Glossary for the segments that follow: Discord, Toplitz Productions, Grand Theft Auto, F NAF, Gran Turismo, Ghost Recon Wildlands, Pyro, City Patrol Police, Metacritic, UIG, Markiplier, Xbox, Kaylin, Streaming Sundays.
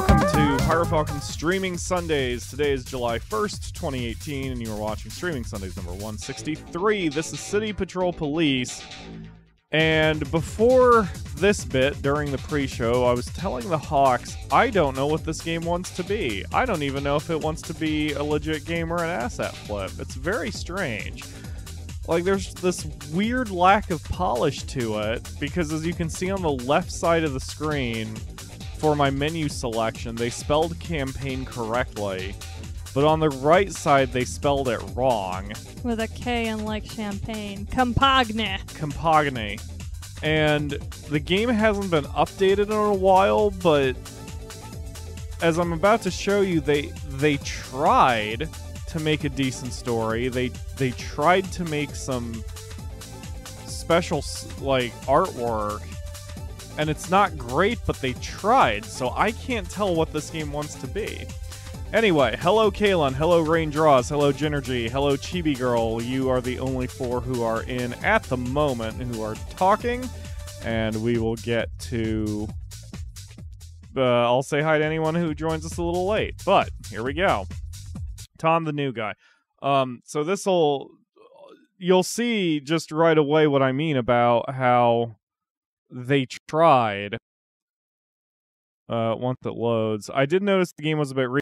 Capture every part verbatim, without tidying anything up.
Welcome to Pyro Falcon's Streaming Sundays. Today is July first, twenty eighteen, and you are watching Streaming Sundays number one sixty-three. This is City Patrol Police. And before this bit, during the pre-show, I was telling the Hawks, I don't know what this game wants to be. I don't even know if it wants to be a legit game or an asset flip. It's very strange. Like, there's this weird lack of polish to it, because as you can see on the left side of the screen, for my menu selection, they spelled campaign correctly, but on the right side, they spelled it wrong. With a K and like champagne. Campagne. Campagne. And the game hasn't been updated in a while, but as I'm about to show you, they they tried to make a decent story. They, they tried to make some special, like, artwork. And it's not great, but they tried, so I can't tell what this game wants to be. Anyway, hello Kaylin, hello Rain Draws, hello Genergy, hello Chibi Girl. You are the only four who are in at the moment who are talking, and we will get to... Uh, I'll say hi to anyone who joins us a little late, but here we go. Tom, the new guy. Um, so this'll... You'll see just right away what I mean about how... They tried. Uh, once it loads, I did notice the game was a bit re-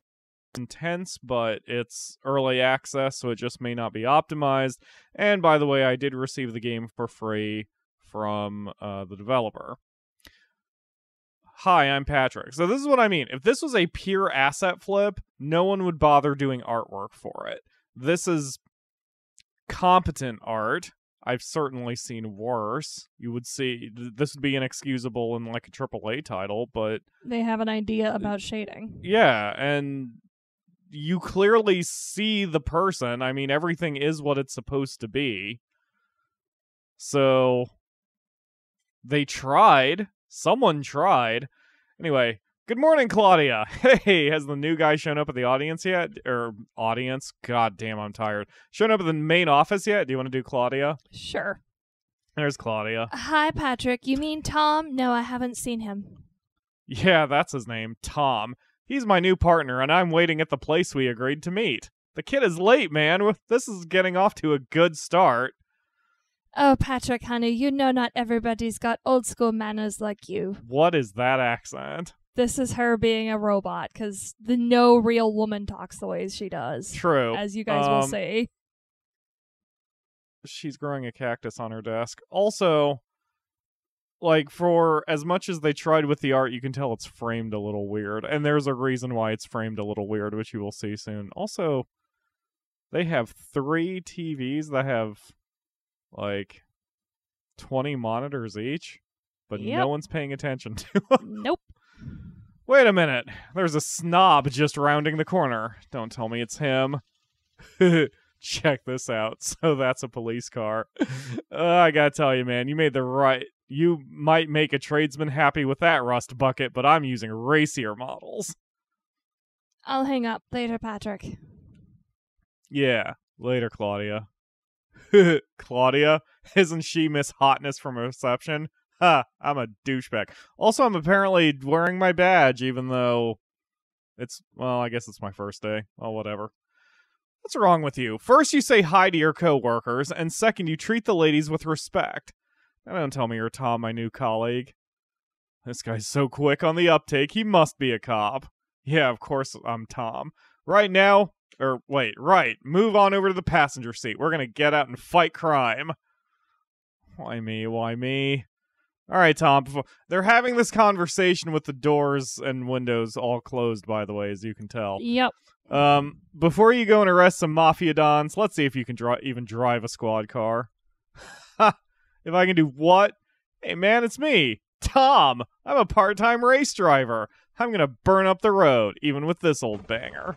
intense, but it's early access, so it just may not be optimized. And by the way, I did receive the game for free from uh, the developer. Hi, I'm Patrick. So this is what I mean. If this was a pure asset flip, no one would bother doing artwork for it. This is competent art. I've certainly seen worse. You would see th- this would be inexcusable in like a triple A title, but they have an idea about shading. Yeah, and you clearly see the person. I mean, everything is what it's supposed to be. So they tried. Someone tried. Anyway, good morning, Claudia. Hey, has the new guy shown up at the audience yet? Or audience? God damn, I'm tired. Shown up at the main office yet? Do you want to do Claudia? Sure. There's Claudia. Hi, Patrick. You mean Tom? No, I haven't seen him. Yeah, that's his name, Tom. He's my new partner, and I'm waiting at the place we agreed to meet. The kid is late, man. This is getting off to a good start. Oh, Patrick, honey, you know not everybody's got old school manners like you. What is that accent? This is her being a robot, because the no real woman talks the way she does. True. As you guys um, will see. She's growing a cactus on her desk. Also, like, for as much as they tried with the art, you can tell it's framed a little weird. And there's a reason why it's framed a little weird, which you will see soon. Also, they have three T Vs that have, like, twenty monitors each, but yep. No one's paying attention to them. Nope. Wait a minute. There's a snob just rounding the corner. Don't tell me it's him. Check this out. So that's a police car. uh, I gotta tell you, man, you made the right... You might make a tradesman happy with that rust bucket, but I'm using racier models. I'll hang up later, Patrick. Yeah, later, Claudia. Claudia? Isn't she Miss Hotness from Reception? Ha, I'm a douchebag. Also, I'm apparently wearing my badge, even though it's, well, I guess it's my first day. Oh, whatever. What's wrong with you? First, you say hi to your coworkers, and second, you treat the ladies with respect. Now, don't tell me you're Tom, my new colleague. This guy's so quick on the uptake, he must be a cop. Yeah, of course I'm Tom. Right now, or wait, right, move on over to the passenger seat. We're gonna get out and fight crime. Why me? Why me? All right, Tom, before, they're having this conversation with the doors and windows all closed, by the way, as you can tell. Yep. Um, before you go and arrest some mafia dons, let's see if you can dri- even drive a squad car. Ha! If I can do what? Hey, man, it's me, Tom. I'm a part-time race driver. I'm going to burn up the road, even with this old banger.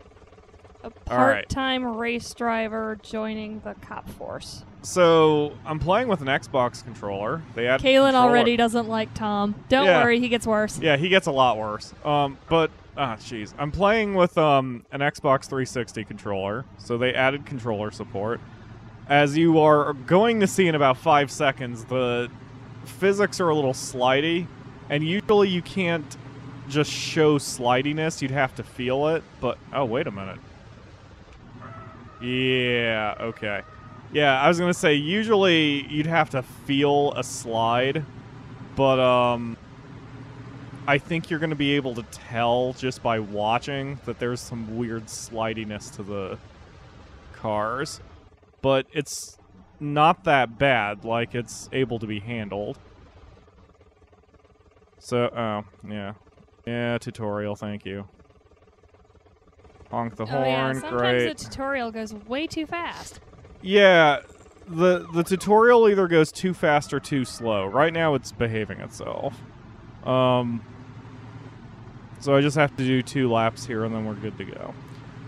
A part-time right. race driver joining the cop force. So, I'm playing with an Xbox controller. They add Kaylin already doesn't like Tom. Don't yeah. worry, he gets worse. Yeah, he gets a lot worse. Um, but, ah, jeez. I'm playing with um an Xbox three sixty controller, so they added controller support. As you are going to see in about five seconds, the physics are a little slidey, and usually you can't just show slidiness. You'd have to feel it, but... Oh, wait a minute. Yeah, okay. Yeah, I was going to say, usually you'd have to feel a slide, but um, I think you're going to be able to tell just by watching that there's some weird slidiness to the cars. But it's not that bad. Like, it's able to be handled. So, oh, yeah. Yeah, tutorial, thank you. Honk the oh, horn, yeah. Sometimes great. Sometimes the tutorial goes way too fast. Yeah, the the tutorial either goes too fast or too slow. Right now it's behaving itself. Um, so I just have to do two laps here and then we're good to go.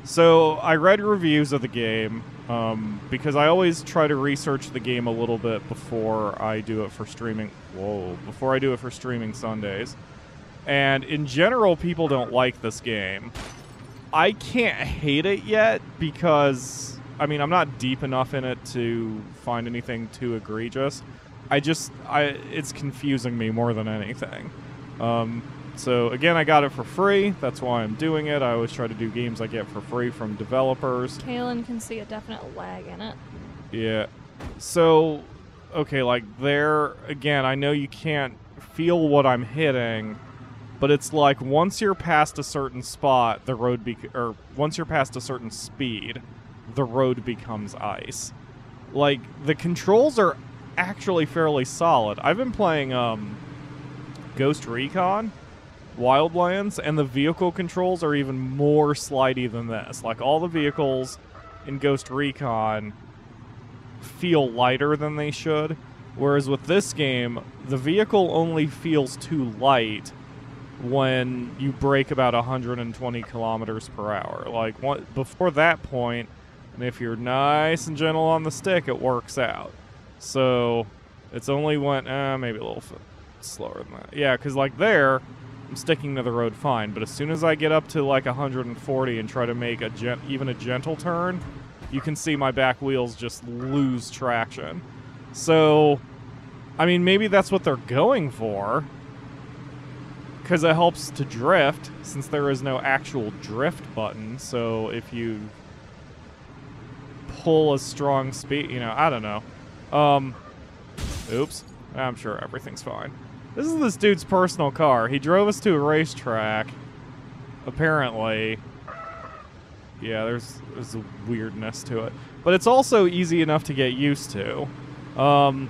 So I read reviews of the game um, because I always try to research the game a little bit before I do it for streaming. Whoa, before I do it for Streaming Sundays. And in general, people don't like this game. I can't hate it yet because, I mean, I'm not deep enough in it to find anything too egregious. I just, I it's confusing me more than anything. Um, so, again, I got it for free. That's why I'm doing it. I always try to do games I get for free from developers. Kalen can see a definite lag in it. Yeah. So, okay, like there, again, I know you can't feel what I'm hitting, but it's like once you're past a certain spot, the road be or once you're past a certain speed, the road becomes ice. Like the controls are actually fairly solid. I've been playing um, Ghost Recon Wildlands, and the vehicle controls are even more slidey than this. Like all the vehicles in Ghost Recon feel lighter than they should, whereas with this game, the vehicle only feels too light when you break about one hundred twenty kilometers per hour. Like, what, before that point, and if you're nice and gentle on the stick, it works out. So, it's only when, uh, maybe a little slower than that. Yeah, because, like, there, I'm sticking to the road fine, but as soon as I get up to, like, one hundred forty and try to make a gen even a gentle turn, you can see my back wheels just lose traction. So, I mean, maybe that's what they're going for, because it helps to drift, since there is no actual drift button. So if you pull a strong speed, you know, I don't know. Um, oops, I'm sure everything's fine. This is this dude's personal car. He drove us to a racetrack, apparently. Yeah, there's, there's a weirdness to it. But it's also easy enough to get used to. Um,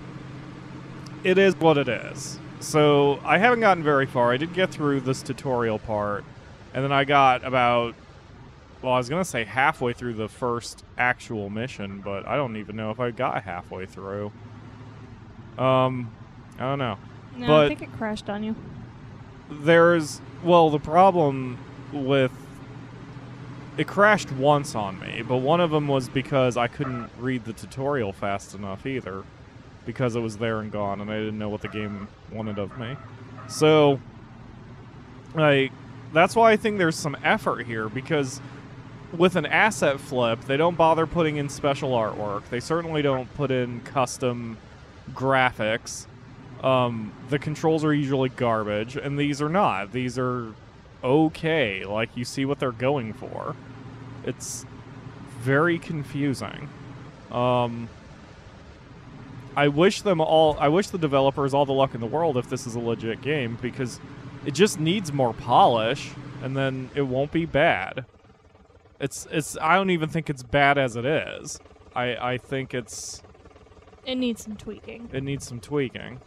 it is what it is. So, I haven't gotten very far. I did get through this tutorial part, and then I got about, well, I was going to say halfway through the first actual mission, but I don't even know if I got halfway through. Um, I don't know. No, but I think it crashed on you. There's, well, the problem with, it crashed once on me, but one of them was because I couldn't read the tutorial fast enough either, because it was there and gone, and I didn't know what the game wanted of me. So, like, that's why I think there's some effort here, because with an asset flip, they don't bother putting in special artwork. They certainly don't put in custom graphics. Um, the controls are usually garbage, and these are not. These are okay. Like, you see what they're going for. It's very confusing. Um... I wish them all, I wish the developers all the luck in the world if this is a legit game, because it just needs more polish, and then it won't be bad. It's, it's, I don't even think it's bad as it is. I, I think it's... It needs some tweaking. It needs some tweaking.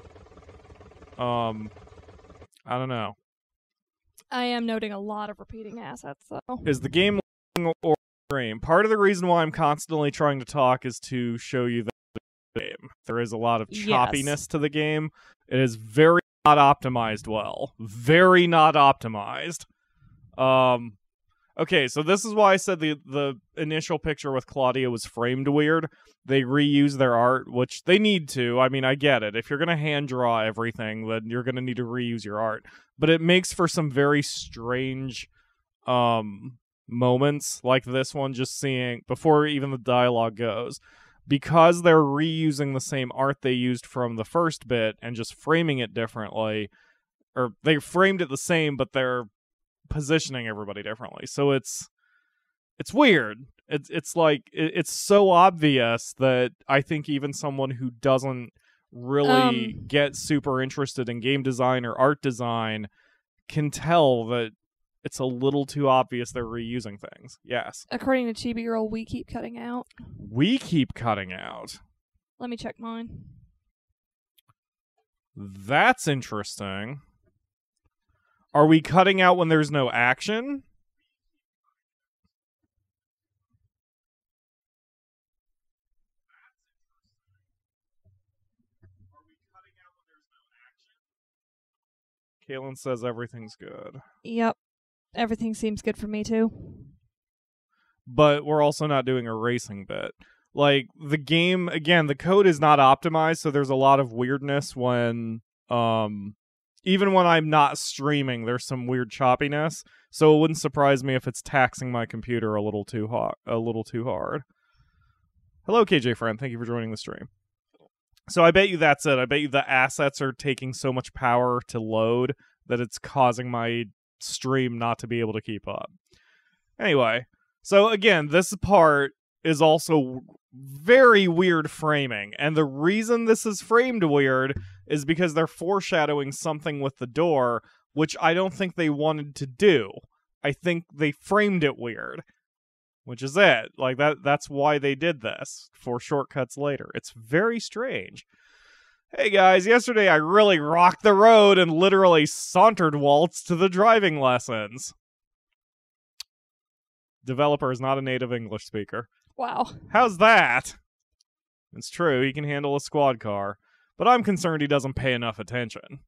Um, I don't know. I am noting a lot of repeating assets, though. Is the game or stream? Part of the reason why I'm constantly trying to talk is to show you that game. There is a lot of choppiness yes. to the game. It is very not optimized well. Very not optimized. Um, okay, so this is why I said the, the initial picture with Claudia was framed weird. They reuse their art, which they need to. I mean, I get it. If you're going to hand draw everything, then you're going to need to reuse your art. But it makes for some very strange um, moments, like this one, just seeing, before even the dialogue goes. Because they're reusing the same art they used from the first bit and just framing it differently, or they framed it the same, but they're positioning everybody differently. So it's it's weird. It's it's like it, it's so obvious that I think even someone who doesn't really um, get super interested in game design or art design can tell that it's a little too obvious they're reusing things. Yes. According to Chibi Girl, we keep cutting out. We keep cutting out. Let me check mine. That's interesting. Are we cutting out when there's no action? Kaylin says everything's good. Yep. Everything seems good for me, too. But we're also not doing a racing bit. Like, the game, again, the code is not optimized, so there's a lot of weirdness when... um, even when I'm not streaming, there's some weird choppiness, so it wouldn't surprise me if it's taxing my computer a little too ho- a little too hard. Hello, K J Friend. Thank you for joining the stream. So I bet you that's it. I bet you the assets are taking so much power to load that it's causing my stream not to be able to keep up. Anyway, so again, this part is also very weird framing. And the reason this is framed weird is because they're foreshadowing something with the door, which I don't think they wanted to do. I think they framed it weird. Which is it. Like, that that's why they did this, for shortcuts later. It's very strange. Hey guys, yesterday I really rocked the road and literally sauntered waltz to the driving lessons. Developer is not a native English speaker. Wow. How's that? It's true, he can handle a squad car, but I'm concerned he doesn't pay enough attention.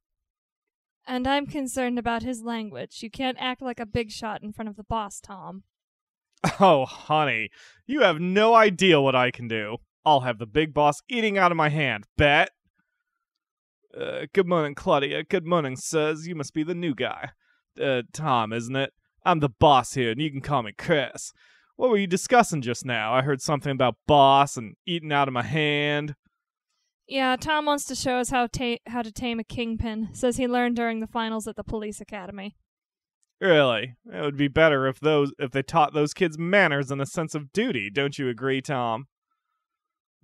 And I'm concerned about his language. You can't act like a big shot in front of the boss, Tom. Oh, honey, you have no idea what I can do. I'll have the big boss eating out of my hand, bet. Uh, good morning, Claudia. Good morning, sirs. You must be the new guy. Uh, Tom, isn't it? I'm the boss here, and you can call me Chris. What were you discussing just now? I heard something about boss and eating out of my hand. Yeah, Tom wants to show us how, ta- how to tame a kingpin. Says he learned during the finals at the police academy. Really? It would be better if those if they taught those kids manners and a sense of duty, don't you agree, Tom?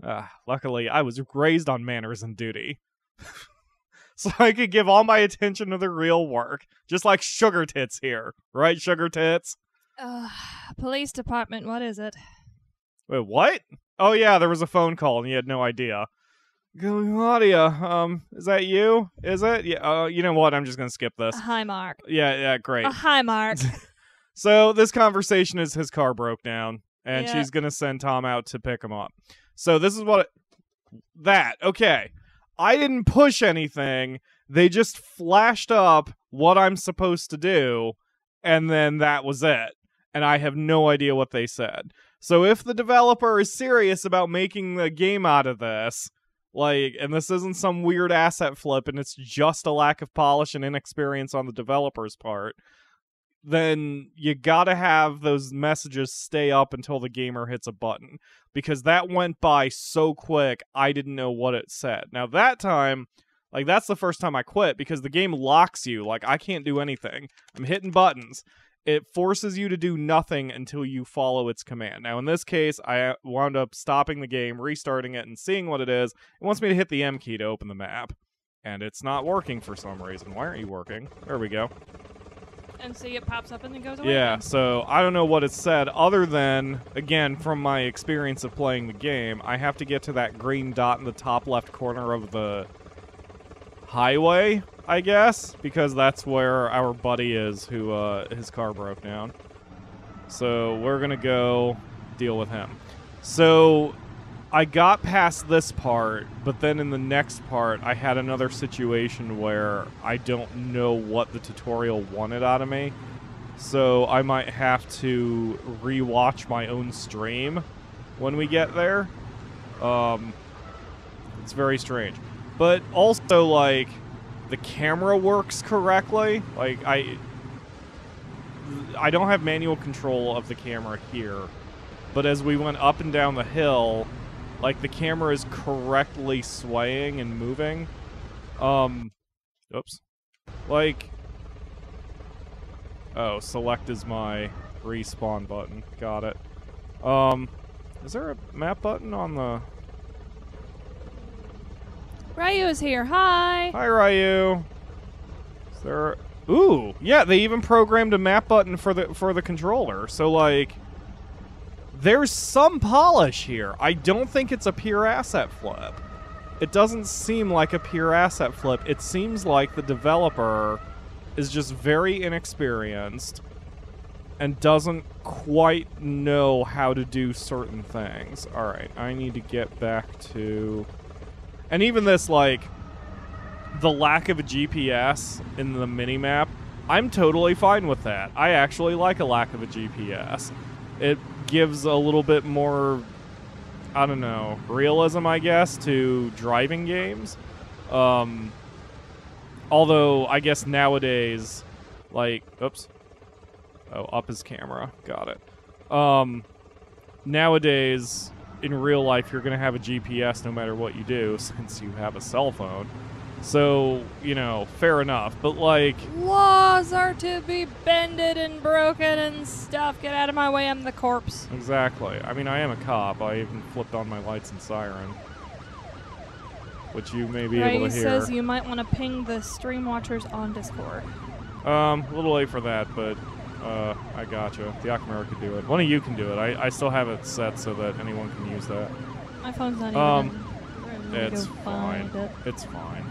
Uh, luckily, I was raised on manners and duty. So I could give all my attention to the real work, just like Sugar Tits here. Right, Sugar Tits? Uh, police department, what is it? Wait, what? Oh yeah, there was a phone call and you had no idea. Claudia, um, is that you? Is it? Yeah. Uh, you know what? I'm just gonna skip this. A high mark. Yeah. Yeah. Great. A high mark. So this conversation is his car broke down, and yeah. She's gonna send Tom out to pick him up. So this is what it, that. Okay. I didn't push anything. They just flashed up what I'm supposed to do, and then that was it. And I have no idea what they said. So if the developer is serious about making the game out of this. Like, and this isn't some weird asset flip, and it's just a lack of polish and inexperience on the developer's part, then you gotta have those messages stay up until the gamer hits a button. Because that went by so quick, I didn't know what it said. Now, that time, like, that's the first time I quit, because the game locks you. Like, I can't do anything. I'm hitting buttons. It forces you to do nothing until you follow its command. Now, in this case, I wound up stopping the game, restarting it, and seeing what it is. It wants me to hit the M key to open the map. And it's not working for some reason. Why aren't you working? There we go. And see, it pops up and then goes away. Yeah, so I don't know what it said other than, again, from my experience of playing the game, I have to get to that green dot in the top left corner of the highway, I guess, because that's where our buddy is who uh, his car broke down. So we're going to go deal with him. So I got past this part, but then in the next part, I had another situation where I don't know what the tutorial wanted out of me. So I might have to rewatch my own stream when we get there. Um, it's very strange. But also, like... the camera works correctly. Like, I I don't have manual control of the camera here, but as we went up and down the hill, like, the camera is correctly swaying and moving. Um, oops. Like, Oh, select is my respawn button. Got it. Um, is there a map button on the... Ryu is here. Hi. Hi, Ryu. Is there... Ooh, yeah, they even programmed a map button for the for the controller. So, like, there's some polish here. I don't think it's a pure asset flip. It doesn't seem like a pure asset flip. It seems like the developer is just very inexperienced and doesn't quite know how to do certain things. All right, I need to get back to... And even this, like, the lack of a G P S in the minimap, I'm totally fine with that. I actually like a lack of a G P S. It gives a little bit more, I don't know, realism, I guess, to driving games. Um, although, I guess nowadays, like, oops. Oh, up his camera. Got it. Um, nowadays, in real life, you're going to have a G P S no matter what you do, since you have a cell phone. So, you know, fair enough, but like... Laws are to be bended and broken and stuff. Get out of my way, I'm the corpse. Exactly. I mean, I am a cop. I even flipped on my lights and siren, which you may be able to hear. Says you might want to ping the stream watchers on Discord. Um, a little late for that, but uh, I gotcha. The Akamera could do it. One of you can do it. I, I still have it set so that anyone can use that. My phone's not even... Um, it's fine. It. It's fine.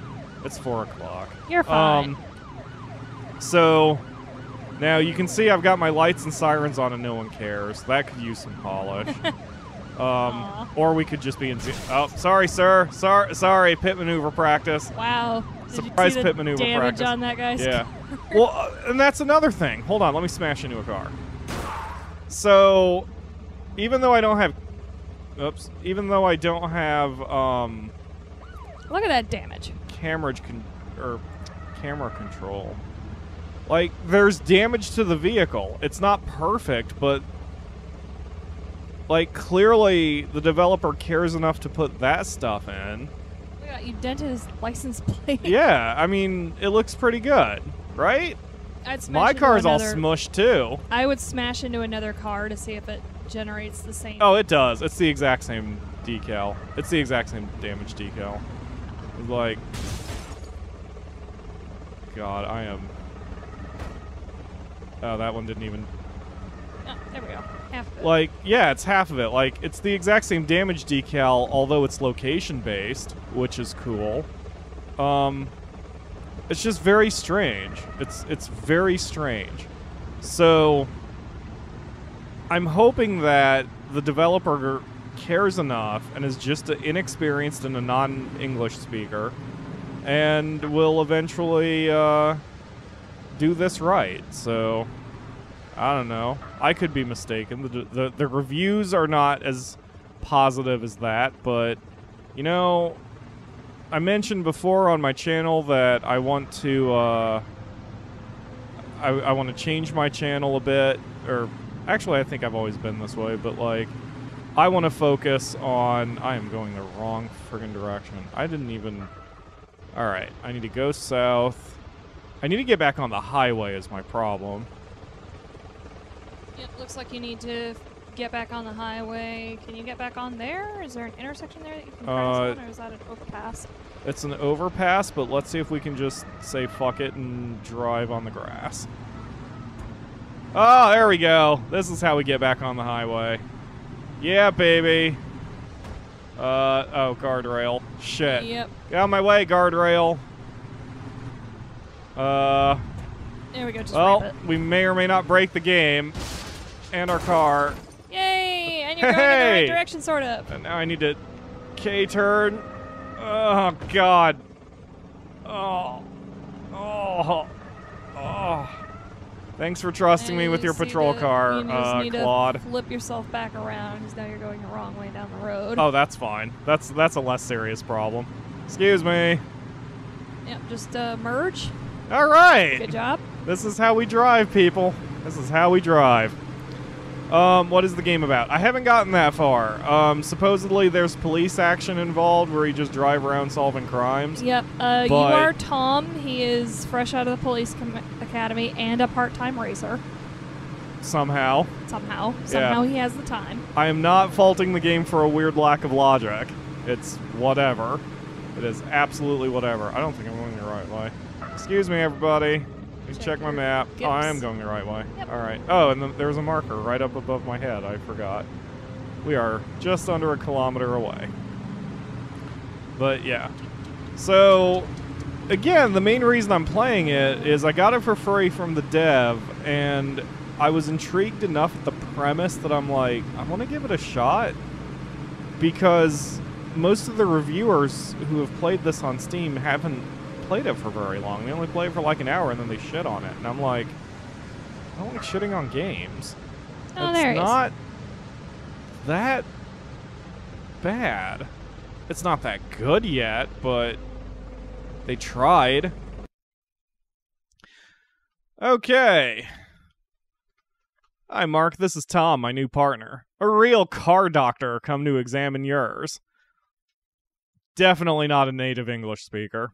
It's four o'clock. You're fine. Um, so, now you can see I've got my lights and sirens on and no one cares. That could use some polish. um, or we could just be in... Oh, sorry, sir. Sorry, sorry. Pit maneuver practice. Wow. Did Surprise you see pit the maneuver damage practice. Damage on that guy's yeah. car? Well, uh, and that's another thing. Hold on. Let me smash into a car. So, even though I don't have... Oops. Even though I don't have... Um, Look at that damage. Camera con or camera control. Like, there's damage to the vehicle. It's not perfect, but like clearly the developer cares enough to put that stuff in. Look at that, you dented his license plate. Yeah, I mean, it looks pretty good, right? I'd smash My car's another, all smushed too. I would smash into another car to see if it generates the same. Oh, it does. It's the exact same decal. It's the exact same damage decal. Like, God, I am. Oh, that one didn't even. Oh, there we go. Half of it. Like, yeah, it's half of it. Like, it's the exact same damage decal, although it's location based, which is cool. Um, it's just very strange. It's it's very strange. So, I'm hoping that the developer cares enough and is just inexperienced and a non-English speaker and will eventually uh, do this right. So, I don't know. I could be mistaken. The, the, the reviews are not as positive as that, but, you know, I mentioned before on my channel that I want to, uh, I, I want to change my channel a bit, or actually I think I've always been this way, but like, I want to focus on... I am going the wrong friggin' direction. I didn't even... Alright, I need to go south. I need to get back on the highway is my problem. It looks like you need to get back on the highway. Can you get back on there? Is there an intersection there that you can cross uh, on, or is that an overpass? It's an overpass, but let's see if we can just say fuck it and drive on the grass. Oh, there we go. This is how we get back on the highway. Yeah, baby. Uh, oh, guardrail. Shit. Yep. Get out of my way, guardrail. Uh. There we go. Just well, it. we may or may not break the game, and our car. Yay! And you're hey, going in the right direction, sort of. And now I need to K-turn. Oh God. Oh. Oh. Oh. Thanks for trusting me with your patrol car, uh, Claude. Flip yourself back around because now you're going the wrong way down the road. Oh, that's fine. That's that's a less serious problem. Excuse me. Yep, just uh, merge. All right. Good job. This is how we drive, people. This is how we drive. Um, what is the game about? I haven't gotten that far. Um, supposedly there's police action involved where you just drive around solving crimes. Yep. Uh, you are Tom. He is fresh out of the police com academy and a part-time racer. Somehow. Somehow. Somehow yeah. He has the time. I am not faulting the game for a weird lack of logic. It's whatever. It is absolutely whatever. I don't think I'm going the right way. Excuse me, everybody. Please check, check my map. Gips. Oh, I am going the right way. Yep. All right. Oh, and the, there was a marker right up above my head. I forgot. We are just under a kilometer away. But, yeah. So, again, the main reason I'm playing it is I got it for free from the dev, and I was intrigued enough at the premise that I'm like, I want to give it a shot. Because most of the reviewers who have played this on Steam haven't played it for very long. They only play it for like an hour and then they shit on it. And I'm like, I don't like shitting on games. Oh, it's there not is. that bad. It's not that good yet, but they tried. Okay. Hi, Mark. This is Tom, my new partner. A real car doctor come to examine yours. Definitely not a native English speaker.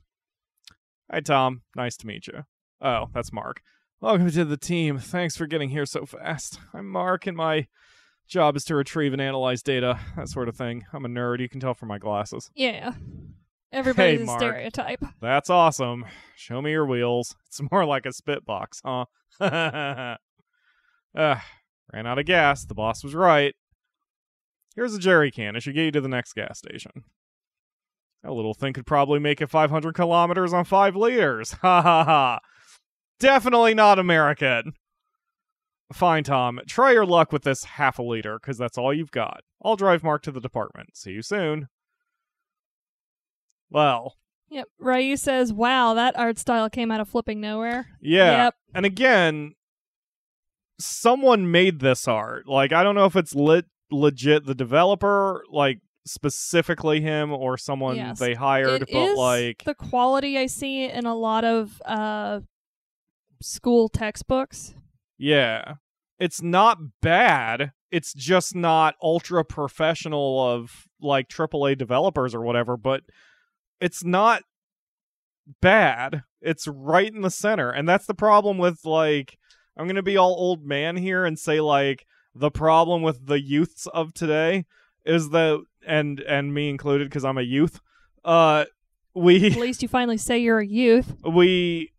Hi, Tom. Nice to meet you. Oh, that's Mark. Welcome to the team. Thanks for getting here so fast. I'm Mark, and my job is to retrieve and analyze data, that sort of thing. I'm a nerd. You can tell from my glasses. Yeah. Everybody's hey, Mark. a stereotype. That's awesome. Show me your wheels. It's more like a spit box, huh? Ha Ugh, ran out of gas. The boss was right. Here's a jerry can. It should get you to the next gas station. That little thing could probably make it five hundred kilometers on five liters. Ha ha ha. Definitely not American. Fine, Tom. Try your luck with this half a liter, because that's all you've got. I'll drive Mark to the department. See you soon. Well. Yep. Ryu says, wow, that art style came out of flipping nowhere. Yeah. Yep. And again, someone made this art. Like, I don't know if it's lit legit the developer, like specifically him, or someone yes. they hired, it but like the quality I see in a lot of uh school textbooks. Yeah. It's not bad. It's just not ultra professional of like triple A developers or whatever, but it's not bad. It's right in the center. And that's the problem with like I'm going to be all old man here and say, like, the problem with the youths of today is that, and and me included, because I'm a youth, uh, we... At least you finally say you're a youth. We,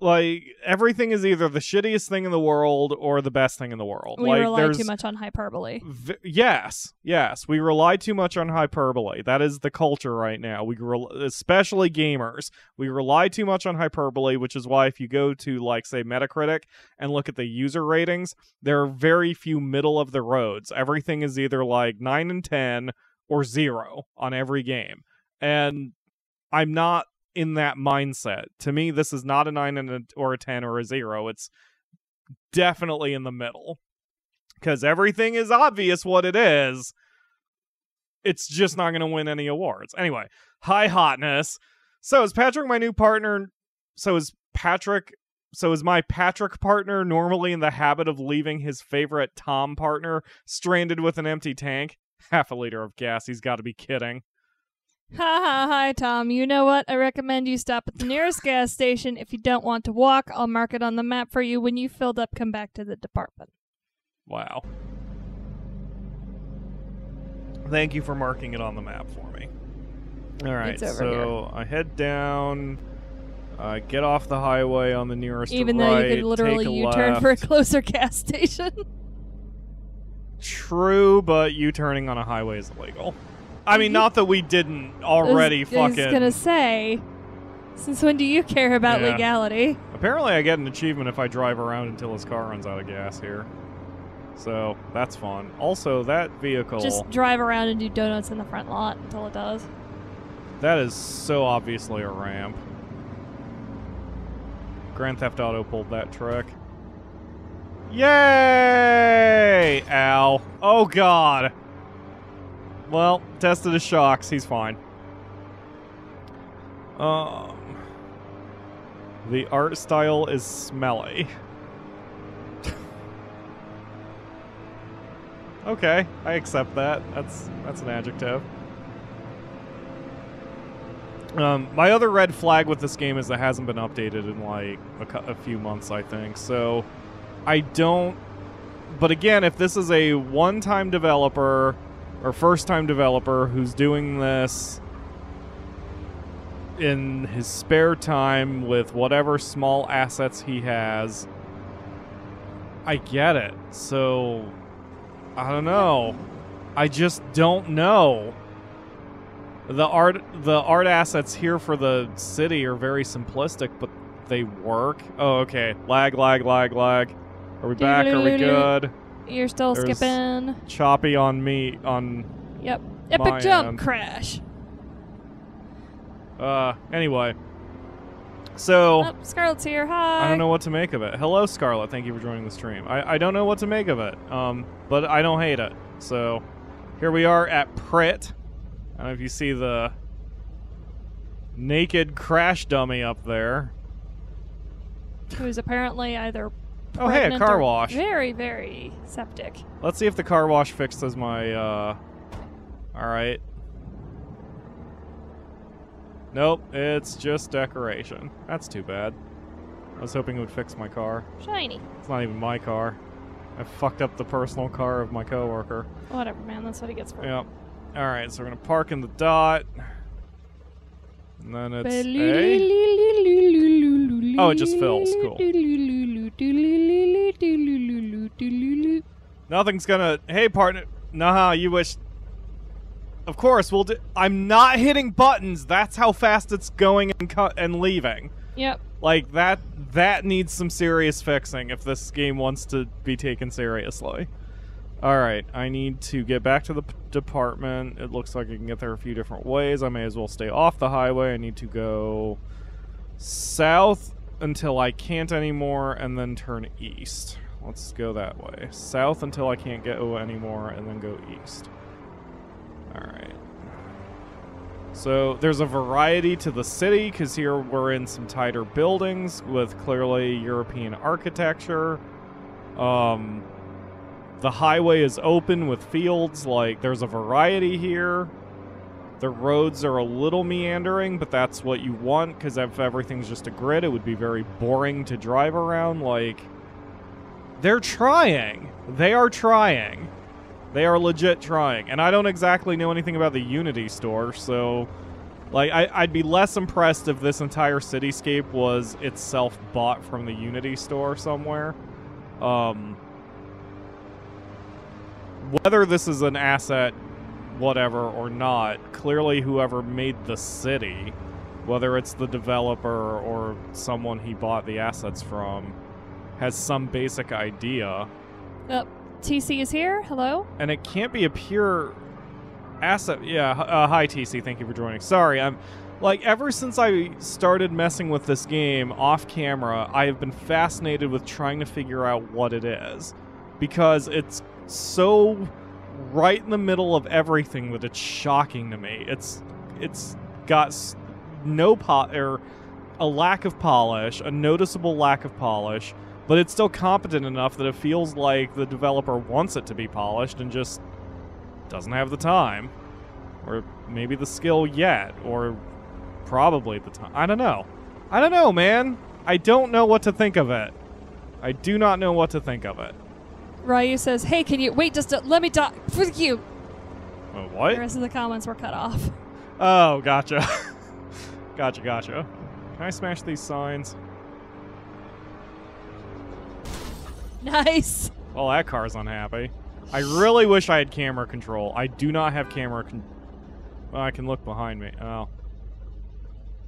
like, everything is either the shittiest thing in the world or the best thing in the world. We like, rely there's too much on hyperbole. V yes, yes. We rely too much on hyperbole. That is the culture right now. We especially gamers. We rely too much on hyperbole, which is why if you go to, like, say, Metacritic and look at the user ratings, there are very few middle of the roads. Everything is either, like, nine and ten or zero on every game. And I'm not in that mindset. To me, this is not a nine and a, or a ten or a zero. It's definitely in the middle, because everything is obvious what it is. It's just not going to win any awards. Anyway, hi hotness. So is Patrick my new partner? So is Patrick. So is my Patrick partner normally in the habit of leaving his favorite Tom partner stranded with an empty tank? Half a liter of gas. He's got to be kidding. Ha ha hi, Tom. You know what? I recommend you stop at the nearest gas station. If you don't want to walk, I'll mark it on the map for you. When you filled up, come back to the department. Wow. Thank you for marking it on the map for me. All right, so here. I head down, uh, get off the highway on the nearest Even right, though you could literally U-turn for a closer gas station. True, but U-turning on a highway is illegal. I mean, not that we didn't already fucking... I was, I was gonna say, since when do you care about yeah. legality? Apparently I get an achievement if I drive around until his car runs out of gas here. So, that's fun. Also, that vehicle... Just drive around and do donuts in the front lot until it does. That is so obviously a ramp. Grand Theft Auto pulled that trick. Yay! Ow. Oh, God. Well, tested his shocks. He's fine. Um, the art style is smelly. Okay, I accept that. That's that's an adjective. Um, my other red flag with this game is it hasn't been updated in like a, a few months, I think. So I don't. But again, if this is a one-time developer or first-time developer who's doing this in his spare time with whatever small assets he has, I get it. So I don't know. I just don't know. The art, the art assets here for the city are very simplistic, but they work. Oh, okay. Lag, lag, lag, lag. Are we back? Are we good? You're still There's skipping. Choppy on me. On. Yep. Epic jump end. Crash. Uh. Anyway. So. Oh, Scarlett's here. Hi. I don't know what to make of it. Hello, Scarlett. Thank you for joining the stream. I I don't know what to make of it. Um. But I don't hate it. So, here we are at Pritt. I don't know if you see the naked crash dummy up there. Who's apparently either oh hey, a car wash. Very, very septic. Let's see if the car wash fixes my. Uh... All right. Nope, it's just decoration. That's too bad. I was hoping it would fix my car. Shiny. It's not even my car. I fucked up the personal car of my coworker. Whatever, man. That's what he gets for. Yep. Alright, so we're going to park in the dot. And then it's A. Oh, it just fills. Cool. Nothing's going to... Hey, partner. Nah, you wish... Of course, we'll do... I'm not hitting buttons. That's how fast it's going and, cu and leaving. Yep. Like, that, that needs some serious fixing if this game wants to be taken seriously. Alright, I need to get back to the p department. It looks like I can get there a few different ways. I may as well stay off the highway. I need to go south until I can't anymore and then turn east. Let's go that way. South until I can't go anymore and then go east. Alright. So there's a variety to the city because here we're in some tighter buildings with clearly European architecture. Um... The highway is open with fields, like, there's a variety here. The roads are a little meandering, but that's what you want, because if everything's just a grid, it would be very boring to drive around. Like, they're trying. They are trying. They are legit trying. And I don't exactly know anything about the Unity store, so, like, I, I'd be less impressed if this entire cityscape was itself bought from the Unity store somewhere. Um... Whether this is an asset, whatever, or not, clearly whoever made the city, whether it's the developer or someone he bought the assets from, has some basic idea. Uh, T C is here. Hello? And it can't be a pure asset. Yeah. Uh, hi, T C. Thank you for joining. Sorry. I'm like, ever since I started messing with this game off camera, I have been fascinated with trying to figure out what it is. Because it's so right in the middle of everything that it's shocking to me. It's it's got no po- or a lack of polish, a noticeable lack of polish, but it's still competent enough that it feels like the developer wants it to be polished and just doesn't have the time, or maybe the skill yet, or probably the time. I don't know. I don't know, man. I don't know what to think of it. I do not know what to think of it. Ryu says, "Hey, can you wait? Just to, let me talk for you." Oh, what? The rest of the comments were cut off. Oh, gotcha, gotcha, gotcha. Can I smash these signs? Nice. Well, that car's unhappy. I really wish I had camera control. I do not have camera. Con well, I can look behind me. Oh,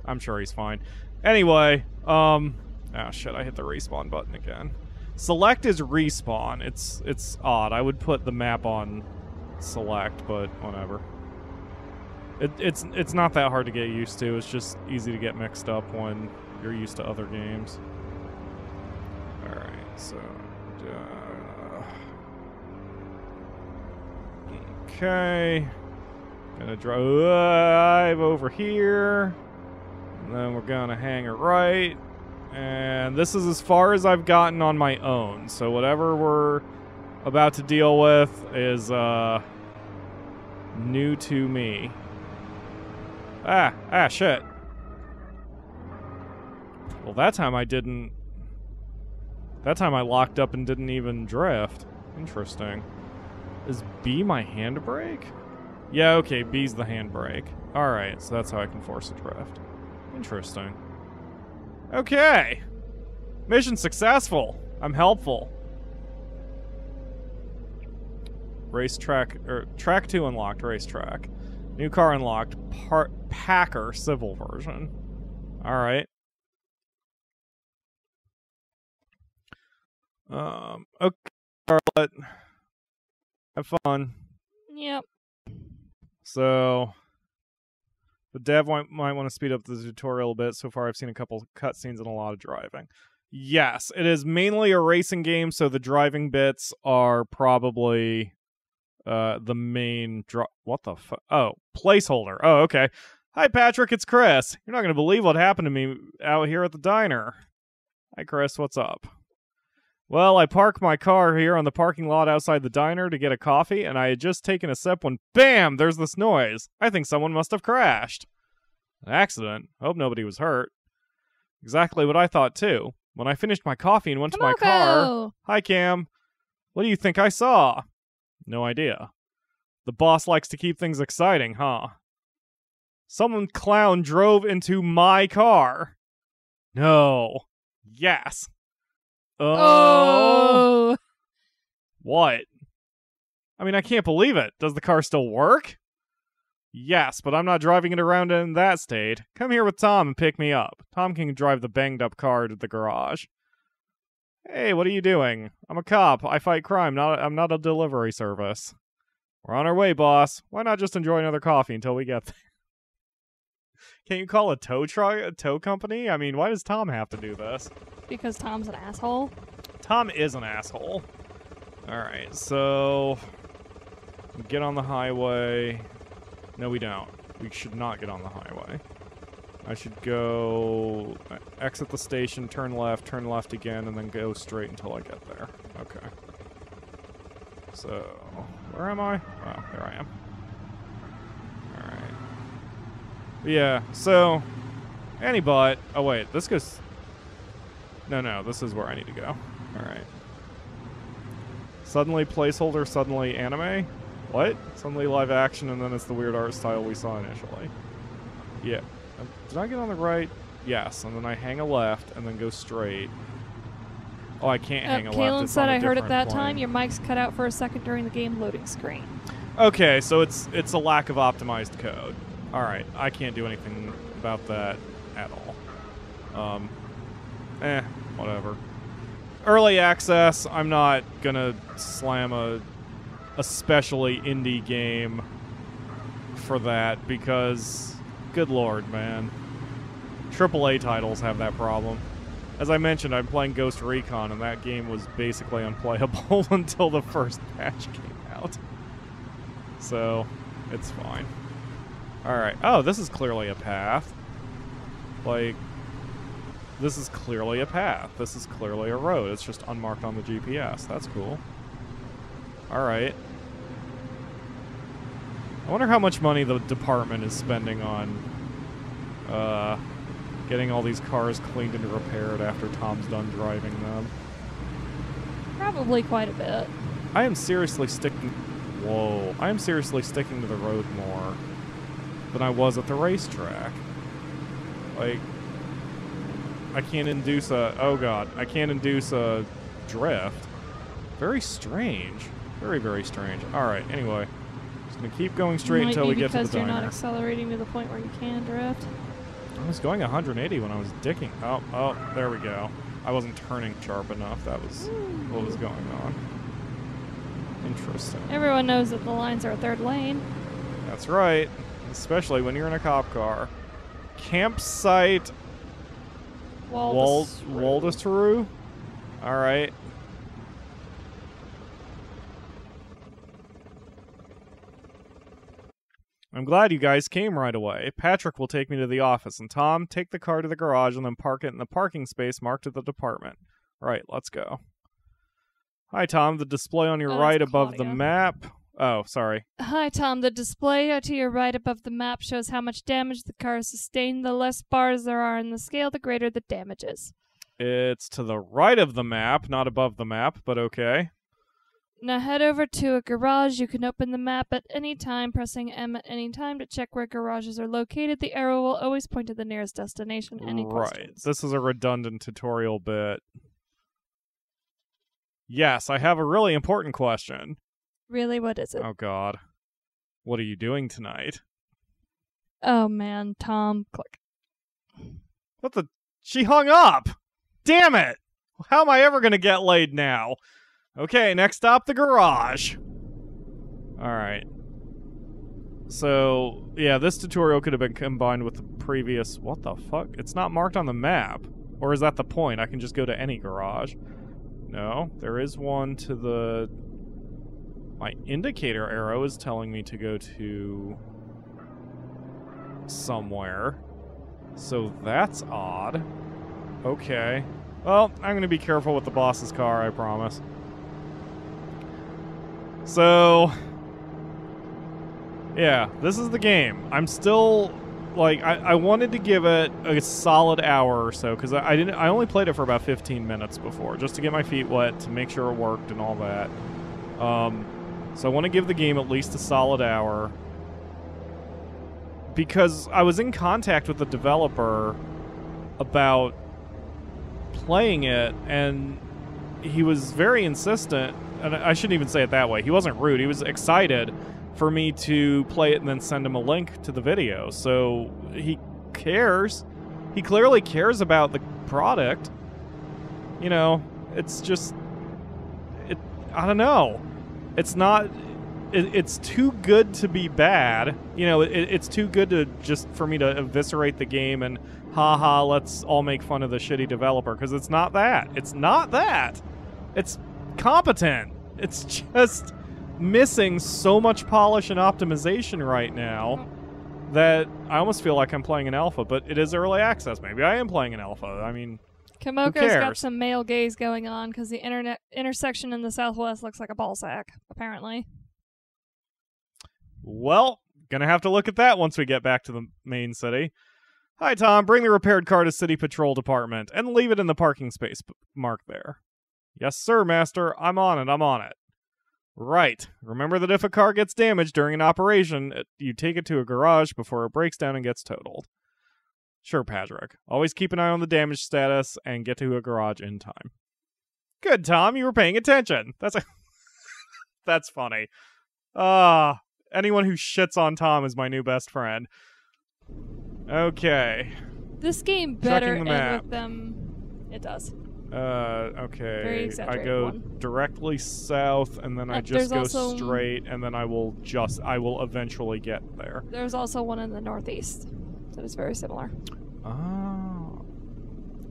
I'm sure he's fine. Anyway, um, oh shit, I hit the respawn button again. Select is respawn. It's it's odd. I would put the map on select, but whatever. It, it's it's not that hard to get used to. It's just easy to get mixed up when you're used to other games. All right, so uh, okay, gonna drive over here, and then we're gonna hang a right. And this is as far as I've gotten on my own. So whatever we're about to deal with is uh, new to me. Ah, ah, shit. Well, that time I didn't... That time I locked up and didn't even drift. Interesting. Is B my handbrake? Yeah, okay, B's the handbrake. Alright, so that's how I can force a drift. Interesting. Okay! Mission successful! I'm helpful. Racetrack, or track two unlocked, racetrack. New car unlocked, par- Packer civil version. Alright. Um, okay, Charlotte. Have fun. Yep. So, the dev might, might want to speed up the tutorial a bit. So far, I've seen a couple cutscenes and a lot of driving. Yes, it is mainly a racing game, so the driving bits are probably uh, the main... Dro- what the fuck? Oh, placeholder. Oh, okay. Hi, Patrick, it's Chris. You're not going to believe what happened to me out here at the diner. Hi, Chris, what's up? Well, I parked my car here on the parking lot outside the diner to get a coffee, and I had just taken a sip when, bam, there's this noise. I think someone must have crashed. An accident. Hope nobody was hurt. Exactly what I thought, too. When I finished my coffee and went Come to my car... Hi, Cam. What do you think I saw? No idea. The boss likes to keep things exciting, huh? Someone clown drove into my car. No. Yes. Oh. oh. What? I mean, I can't believe it. Does the car still work? Yes, but I'm not driving it around in that state. Come here with Tom and pick me up. Tom can drive the banged-up car to the garage. Hey, what are you doing? I'm a cop. I fight crime. Not I'm not a delivery service. We're on our way, boss. Why not just enjoy another coffee until we get there? Can you call a tow truck a tow company? I mean, why does Tom have to do this? Because Tom's an asshole. Tom is an asshole. All right, so get on the highway. No, we don't. We should not get on the highway. I should go exit the station, turn left, turn left again, and then go straight until I get there. Okay. So, where am I? Oh, there I am. All right. Yeah, so, Anybot. Oh, wait, this goes... No, no, this is where I need to go. All right. Suddenly placeholder, suddenly anime. What? Suddenly live action, and then it's the weird art style we saw initially. Yeah. Did I get on the right? Yes. And then I hang a left, and then go straight. Oh, I can't uh, hang a Kaylin left. Kaylin said I heard it that plane. time. Your mic's cut out for a second during the game loading screen. Okay, so it's it's a lack of optimized code. All right. I can't do anything about that at all. Um, eh, whatever. Early access. I'm not gonna slam a... especially indie game for that, because good lord, man, triple A titles have that problem. As I mentioned, I'm playing Ghost Recon, and that game was basically unplayable until the first patch came out, so it's fine. Alright, oh, this is clearly a path. Like, this is clearly a path, this is clearly a road, it's just unmarked on the G P S. That's cool. Alright. I wonder how much money the department is spending on uh, getting all these cars cleaned and repaired after Tom's done driving them. Probably quite a bit. I am seriously sticking... Whoa. I am seriously sticking to the road more than I was at the racetrack. Like, I can't induce a... Oh, God. I can't induce a drift. Very strange. Very, very strange. All right, anyway. Just going to keep going straight until we get to the diner. Because you're not accelerating to the point where you can drift. I was going one hundred eighty when I was dicking. Oh, oh, there we go. I wasn't turning sharp enough. That was Ooh. what was going on. Interesting. Everyone knows that the lines are a third lane. That's right. Especially when you're in a cop car. Campsite... Waldus... Waldus-Roo? All right. I'm glad you guys came right away. Patrick will take me to the office, and Tom, take the car to the garage and then park it in the parking space marked at the department. All right, let's go. Hi, Tom. The display on your oh, right above Claudia. the map... Oh, sorry. Hi, Tom. The display to your right above the map shows how much damage the car sustained. The less bars there are in the scale, the greater the damage is. It's to the right of the map, not above the map, but okay. Now head over to a garage. You can open the map at any time, pressing M at any time to check where garages are located. The arrow will always point to the nearest destination. Any right. questions? This is a redundant tutorial bit. Yes, I have a really important question. Really? What is it? Oh, God. What are you doing tonight? Oh, man. Tom. Click. What the? She hung up! Damn it! How am I ever going to get laid now? Okay, next stop, the garage. Alright. So, yeah, this tutorial could have been combined with the previous... What the fuck? It's not marked on the map. Or is that the point? I can just go to any garage. No, there is one to the... My indicator arrow is telling me to go to somewhere. So that's odd. Okay. Well, I'm going to be careful with the boss's car, I promise. So, yeah, this is the game. I'm still, like, I, I wanted to give it a solid hour or so, because I, I didn't. I only played it for about fifteen minutes before, just to get my feet wet, to make sure it worked and all that. Um... So I want to give the game at least a solid hour, because I was in contact with the developer about playing it, and he was very insistent, and I shouldn't even say it that way. He wasn't rude. He was excited for me to play it and then send him a link to the video. So he cares. He clearly cares about the product. You know, it's just... it. I don't know. It's not, it, it's too good to be bad. You know, it, it's too good to just, for me to eviscerate the game and, haha, let's all make fun of the shitty developer. Because it's not that. It's not that. It's competent. It's just missing so much polish and optimization right now that I almost feel like I'm playing an alpha, but it is early access. Maybe I am playing an alpha. I mean... Kamoko's got some male gaze going on because the internet intersection in the southwest looks like a ball sack, apparently. Well, gonna have to look at that once we get back to the main city. Hi, Tom. Bring the repaired car to City Patrol Department and leave it in the parking space marked there. Yes, sir, Master. I'm on it. I'm on it. Right. Remember that if a car gets damaged during an operation, it, you take it to a garage before it breaks down and gets totaled. Sure, Patrick. Always keep an eye on the damage status and get to a garage in time. Good, Tom. You were paying attention. That's a that's funny. Ah, uh, anyone who shits on Tom is my new best friend. Okay. This game better end with them. It does. Uh, okay. Very exaggerated I go one. directly south, and then uh, I just go straight, and then I will just I will eventually get there. There's also one in the northeast. That is very similar. Oh.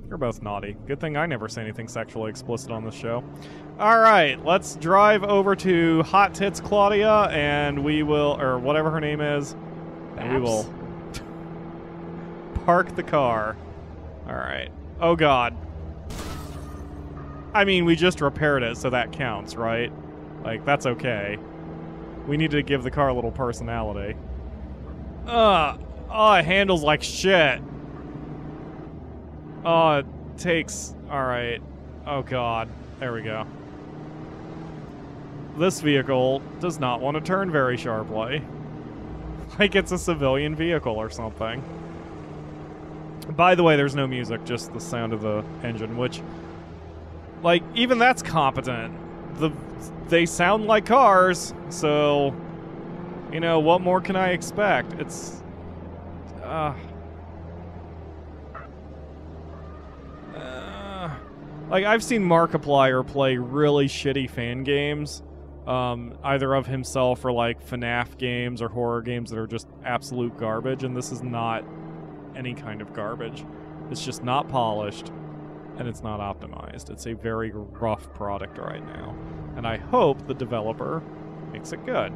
You're both naughty. Good thing I never say anything sexually explicit on this show. All right, let's drive over to Hot Tits Claudia, and we will, or whatever her name is, Baps. and we will park the car. All right. Oh, God. I mean, we just repaired it, so that counts, right? Like, that's okay. We need to give the car a little personality. Ugh. Oh, it handles like shit. Oh, it takes... Alright. Oh, God. There we go. This vehicle does not want to turn very sharply. Like it's a civilian vehicle or something. By the way, there's no music, just the sound of the engine, which... Like, even that's competent. The, they sound like cars, so... You know, what more can I expect? It's... Uh, uh, like, I've seen Markiplier play really shitty fan games, um, either of himself or, like, F NAF games or horror games that are just absolute garbage, and this is not any kind of garbage. It's just not polished, and it's not optimized. It's a very rough product right now, and I hope the developer makes it good.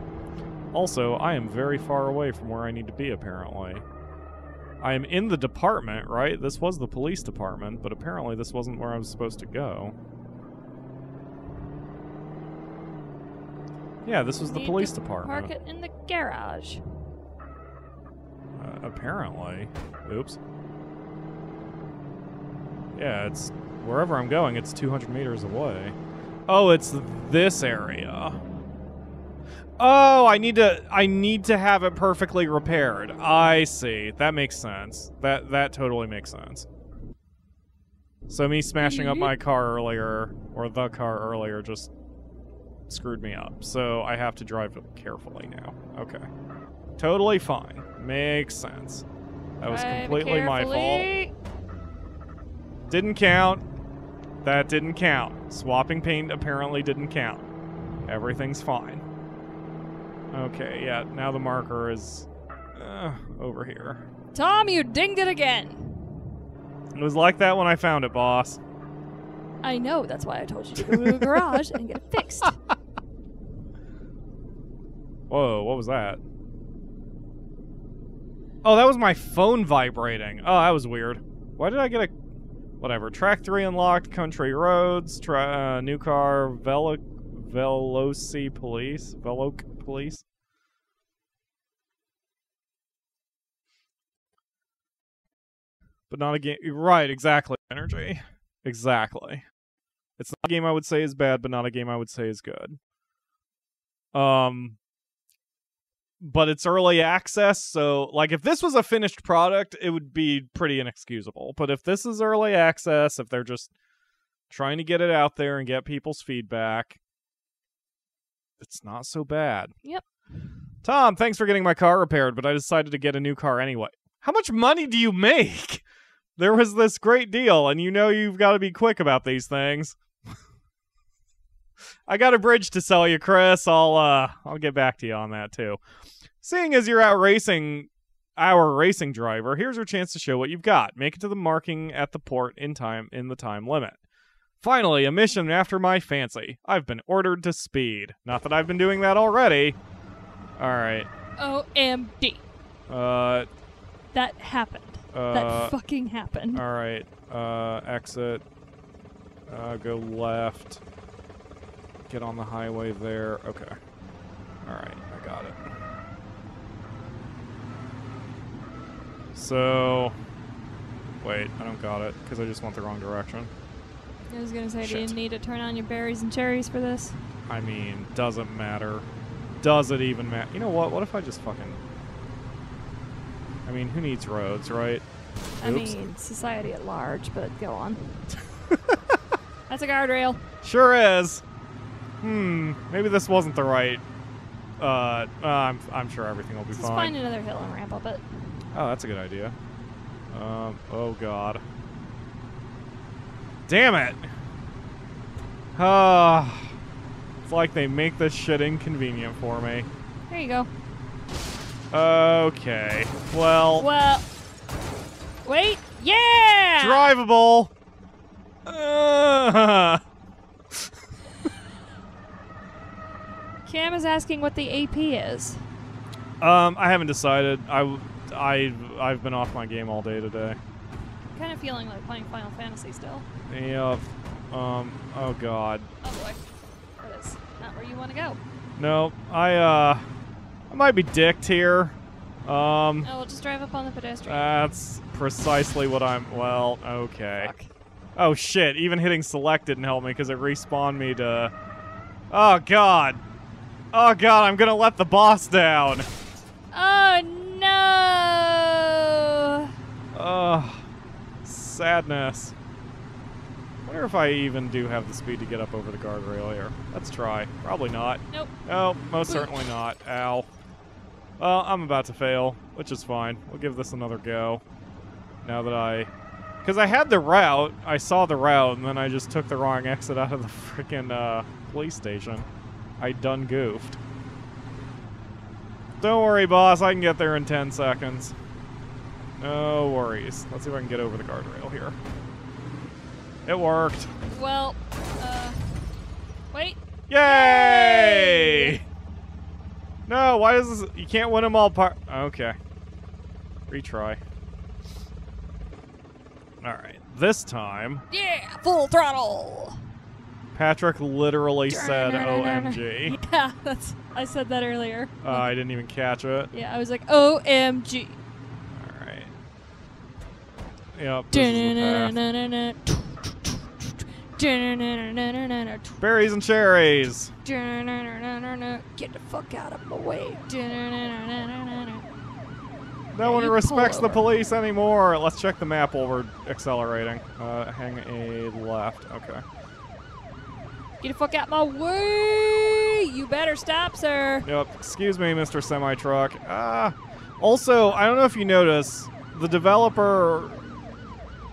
Also, I am very far away from where I need to be, apparently. I am in the department, right? This was the police department, but apparently this wasn't where I was supposed to go. Yeah, this was the police department. Park it in the garage. Uh, apparently. Oops. Yeah, it's wherever I'm going, it's two hundred meters away. Oh, it's this area. Oh, I need to I need to have it perfectly repaired. I see. That makes sense. That that totally makes sense. So me smashing up my car earlier, or the car earlier, just screwed me up. So I have to drive carefully now. Okay. Totally fine. Makes sense. That was completely my fault. Didn't count. That didn't count. Swapping paint apparently didn't count. Everything's fine. Okay, yeah, now the marker is uh, over here. Tom, you dinged it again! It was like that when I found it, boss. I know, that's why I told you to go to the garage and get it fixed. Whoa, what was that? Oh, that was my phone vibrating. Oh, that was weird. Why did I get a... Whatever. Track three unlocked, country roads, tra uh, new car, Velo... Veloci police? Veloc police? But not a game... Right, exactly. Energy. Exactly. It's not a game I would say is bad, but not a game I would say is good. Um... But it's early access, so, like, if this was a finished product, it would be pretty inexcusable. But if this is early access, if they're just trying to get it out there and get people's feedback, it's not so bad. Yep. Tom, thanks for getting my car repaired, but I decided to get a new car anyway. How much money do you make? There was this great deal, and you know you've got to be quick about these things. I got a bridge to sell you, Chris. I'll uh, I'll get back to you on that too. Seeing as you're out racing, our racing driver, here's your chance to show what you've got. Make it to the marking at the port in time in the time limit. Finally, a mission after my fancy. I've been ordered to speed. Not that I've been doing that already. All right. O M D. Uh. That happened. Uh, that fucking happened. All right. Uh, exit. Uh, go left. Get on the highway there. Okay. All right. I got it. So, wait. I don't got it because I just went the wrong direction. I was going to say, Shit. Do you need to turn on your berries and cherries for this? I mean, doesn't matter. Does it even matter? You know what? What if I just fucking... I mean, who needs roads, right? Oops. I mean, society at large, but go on. That's a guardrail. Sure is. Hmm, maybe this wasn't the right, uh, uh I'm, I'm sure everything will be Let's fine. Let's find another hill and ramp up it. Oh, that's a good idea. Um, oh god. Damn it! Uh, it's like they make this shit inconvenient for me. There you go. Okay, well... Well... Wait, yeah! Drivable! Uh, Cam is asking what the A P is. Um, I haven't decided. I, I, I've been off my game all day today. I'm kind of feeling like playing Final Fantasy still. Yeah. Um. Oh God. Oh boy. That is not where you want to go. No, I. Uh, I might be dicked here. Um. Oh, we'll just drive up on the pedestrian. That's precisely what I'm. Well, okay. Fuck. Oh shit! Even hitting select didn't help me because it respawned me to. Oh God. Oh god, I'm gonna let the boss down. Oh no. Ugh. Sadness. I wonder if I even do have the speed to get up over the guardrail here. Let's try. Probably not. Nope. No, most certainly not. Ow. Well, I'm about to fail, which is fine. We'll give this another go. Now that I... Because I had the route, I saw the route, and then I just took the wrong exit out of the freaking uh, police station. I done goofed. Don't worry, boss. I can get there in ten seconds. No worries. Let's see if I can get over the guardrail here. It worked. Well, uh... Wait. Yay! Yay! No, why is this... You can't win them all par... Okay. Retry. Alright. This time... Yeah! Full throttle! Patrick literally said O M G. Yeah, that's, I said that earlier. Uh, I didn't even catch it. Yeah, I was like, O M G. All right. Yep, this berries and cherries. Get the fuck out of my way. No one respects the police anymore. Let's check the map while we're accelerating. Uh, hang a left. Okay. Get the fuck out my way! You better stop, sir. Yep. Excuse me, Mister Semi-Truck. Uh, also, I don't know if you notice, the developer,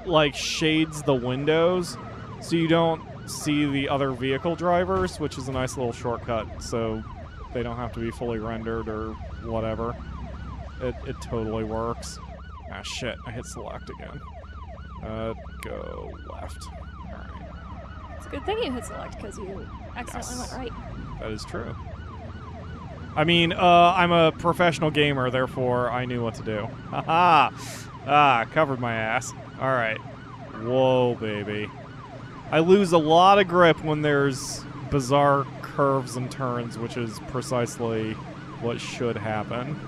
like, shades the windows so you don't see the other vehicle drivers, which is a nice little shortcut, so they don't have to be fully rendered or whatever. It, it totally works. Ah, shit. I hit select again. Uh, go left. All right. It's a good thing you hit select because you accidentally yes. went right. That is true. I mean, uh, I'm a professional gamer, therefore I knew what to do. Haha! Ah, covered my ass. All right. Whoa, baby. I lose a lot of grip when there's bizarre curves and turns, which is precisely what should happen.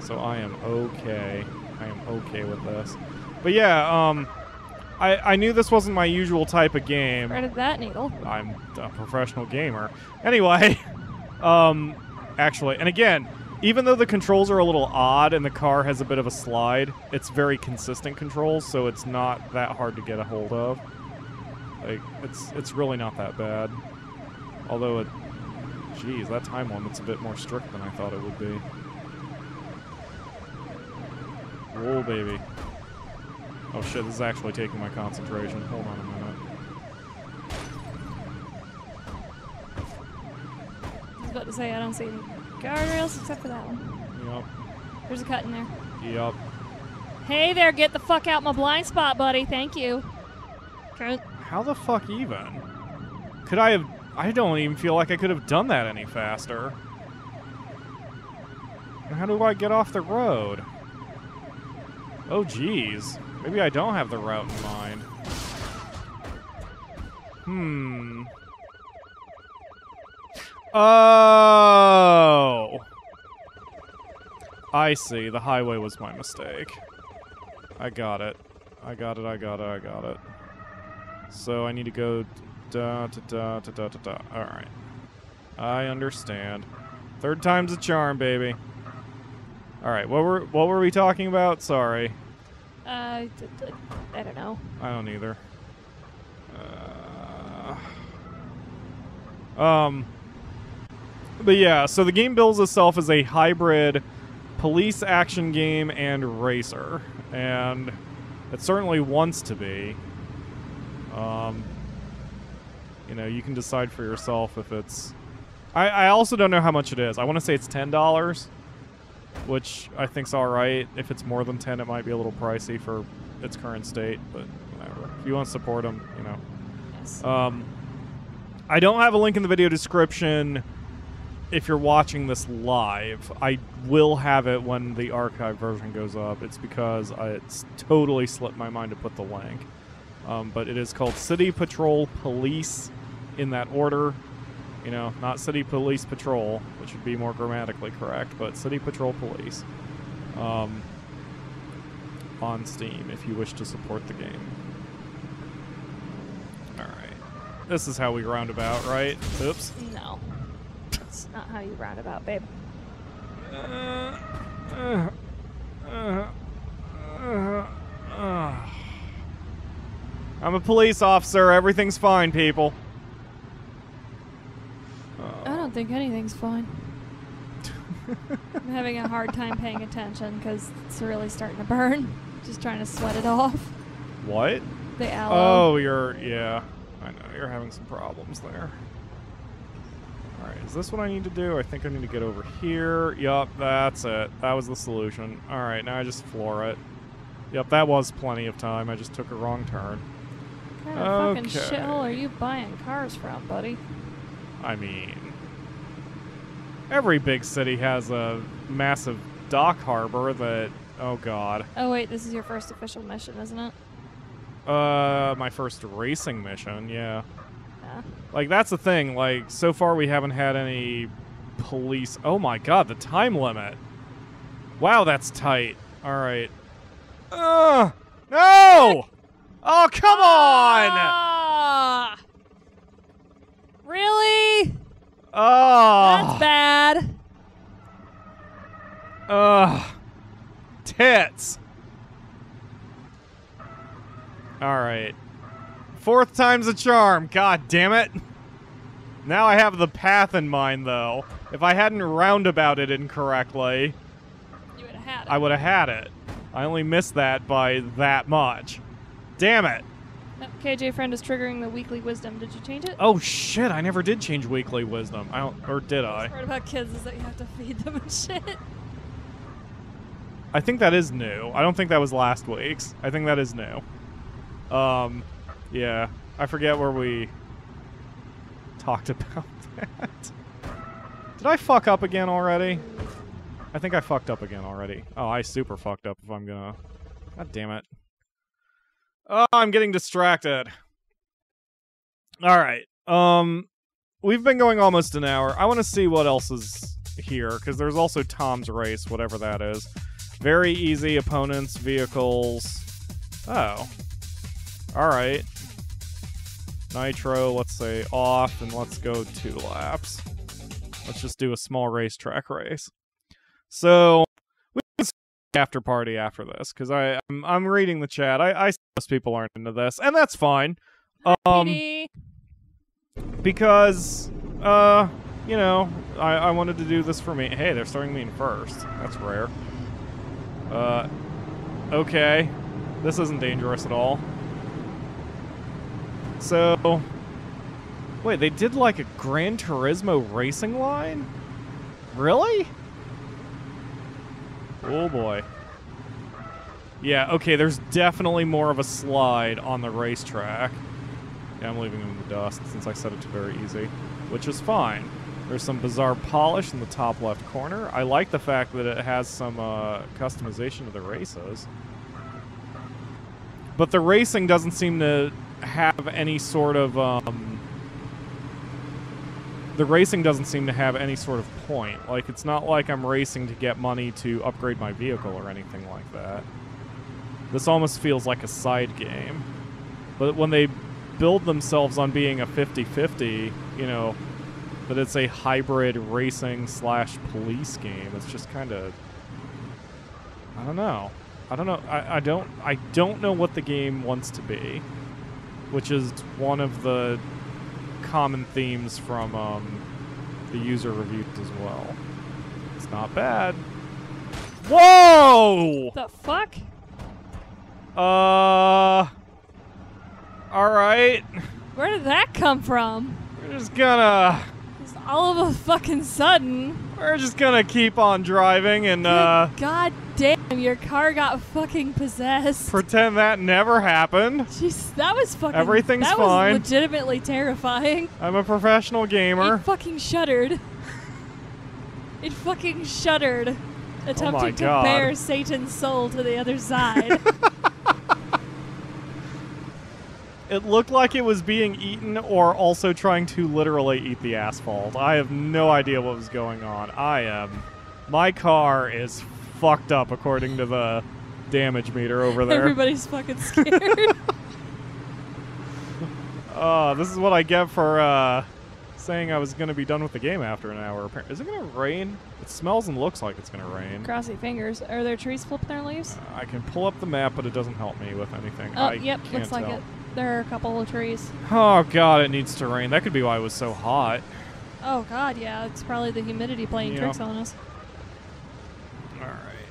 So I am okay. I am okay with this. But yeah, um... I, I knew this wasn't my usual type of game. Where did that needle? I'm a professional gamer. Anyway, um, actually, and again, even though the controls are a little odd and the car has a bit of a slide, it's very consistent controls, so it's not that hard to get a hold of. Like, it's it's really not that bad. Although it, geez, that time limit's a bit more strict than I thought it would be. Whoa, baby. Oh shit, this is actually taking my concentration. Hold on a minute. I was about to say, I don't see any guardrails except for that one. Yep. There's a cut in there. Yep. Hey there, get the fuck out my blind spot, buddy. Thank you. Trent. How the fuck even? Could I have... I don't even feel like I could have done that any faster. And how do I get off the road? Oh, jeez. Maybe I don't have the route in mind. Hmm. Oh! I see. The highway was my mistake. I got it. I got it, I got it, I got it. So I need to go da da da da da da da. Alright. I understand. Third time's a charm, baby. Alright, what were what were we talking about? Sorry. Uh, I don't know. I don't either. Uh, um, but yeah, so the game bills itself as a hybrid police action game and racer, and it certainly wants to be. Um, you know, you can decide for yourself if it's... I, I also don't know how much it is. I want to say it's ten dollars. Which I think's all right. If it's more than ten, it might be a little pricey for its current state, but whatever. If you want to support them, you know. Yes. Um, I don't have a link in the video description if you're watching this live. I will have it when the archive version goes up. It's because I, it's totally slipped my mind to put the link. Um, but it is called City Patrol Police in that order. You know, not City Police Patrol, which would be more grammatically correct, but City Patrol Police um, on Steam if you wish to support the game. All right. This is how we roundabout, right? Oops. No. That's not how you roundabout, babe. Uh, uh, uh, uh, uh. I'm a police officer. Everything's fine, people. I think anything's fine. I'm having a hard time paying attention because it's really starting to burn. Just trying to sweat it off. What? The aloe. Oh, you're, yeah. I know, you're having some problems there. Alright, is this what I need to do? I think I need to get over here. Yup, that's it. That was the solution. Alright, now I just floor it. Yup, that was plenty of time. I just took a wrong turn. What kind of okay. fucking shithole are you buying cars from, buddy? I mean... Every big city has a massive dock harbor that, oh god. Oh wait, this is your first official mission, isn't it? Uh, my first racing mission, yeah. Yeah. Like, that's the thing. Like, so far we haven't had any police... Oh, my God, the time limit. Wow, that's tight. All right. Uh, no! Oh, come on! Uh, really? Oh. That's bad. Ugh. Tits. All right. Fourth time's a charm. God damn it. Now I have the path in mind, though. If I hadn't roundabouted incorrectly, you would have had it. I would have had it. I only missed that by that much. Damn it. Oh, K J Friend is triggering the weekly wisdom. Did you change it? Oh, shit. I never did change weekly wisdom. I don't, or did I? The part about kids is that you have to feed them and shit. I think that is new. I don't think that was last week's. I think that is new. Um, yeah. I forget where we talked about that. Did I fuck up again already? I think I fucked up again already. Oh, I super fucked up if I'm gonna... God damn it. Oh, I'm getting distracted. Alright. Um, we've been going almost an hour. I want to see what else is here, because there's also Tom's Race, whatever that is. Very easy opponents, vehicles. Oh. Alright. Nitro, let's say off, and let's go two laps. Let's just do a small racetrack race. So, we can start the after party after this, because I'm, I'm reading the chat. I, I see most people aren't into this, and that's fine. Um, because, uh, you know, I, I wanted to do this for me. Hey, they're starting me in first. That's rare. Uh, okay. This isn't dangerous at all. So, wait, they did like a Gran Turismo racing line? Really? Oh, boy. Yeah, okay, there's definitely more of a slide on the racetrack. Yeah, I'm leaving them in the dust since I set it to very easy, which is fine. There's some bizarre polish in the top left corner. I like the fact that it has some uh, customization of the races. But the racing doesn't seem to have any sort of... Um, The racing doesn't seem to have any sort of point. Like, it's not like I'm racing to get money to upgrade my vehicle or anything like that. This almost feels like a side game. But when they build themselves on being a fifty fifty, you know, that it's a hybrid racing slash police game, it's just kind of... I don't know. I don't know. I, I don't... I don't know what the game wants to be, which is one of the... common themes from um, the user reviews as well. It's not bad. Whoa! The fuck? Uh. Alright. Where did that come from? We're just gonna. Just all of a fucking sudden. We're just gonna keep on driving and, uh. God damn, your car got fucking possessed. Pretend that never happened. Jeez, that was fucking. Everything's that fine. That was legitimately terrifying. I'm a professional gamer. It fucking shuddered. It fucking shuddered. Attempting oh to God. bear Satan's soul to the other side. It looked like it was being eaten or also trying to literally eat the asphalt. I have no idea what was going on. I am... My car is fucked up according to the damage meter over there. Everybody's fucking scared. uh, this is what I get for uh, saying I was going to be done with the game after an hour. Is it going to rain? It smells and looks like it's going to rain. Crossy fingers. Are there trees flipping their leaves? Uh, I can pull up the map, but it doesn't help me with anything. Oh, I yep. Can't looks like tell. it. There are a couple of trees. Oh, God, it needs to rain. That could be why it was so hot. Oh, God, yeah. It's probably the humidity playing yeah. tricks on us. All right.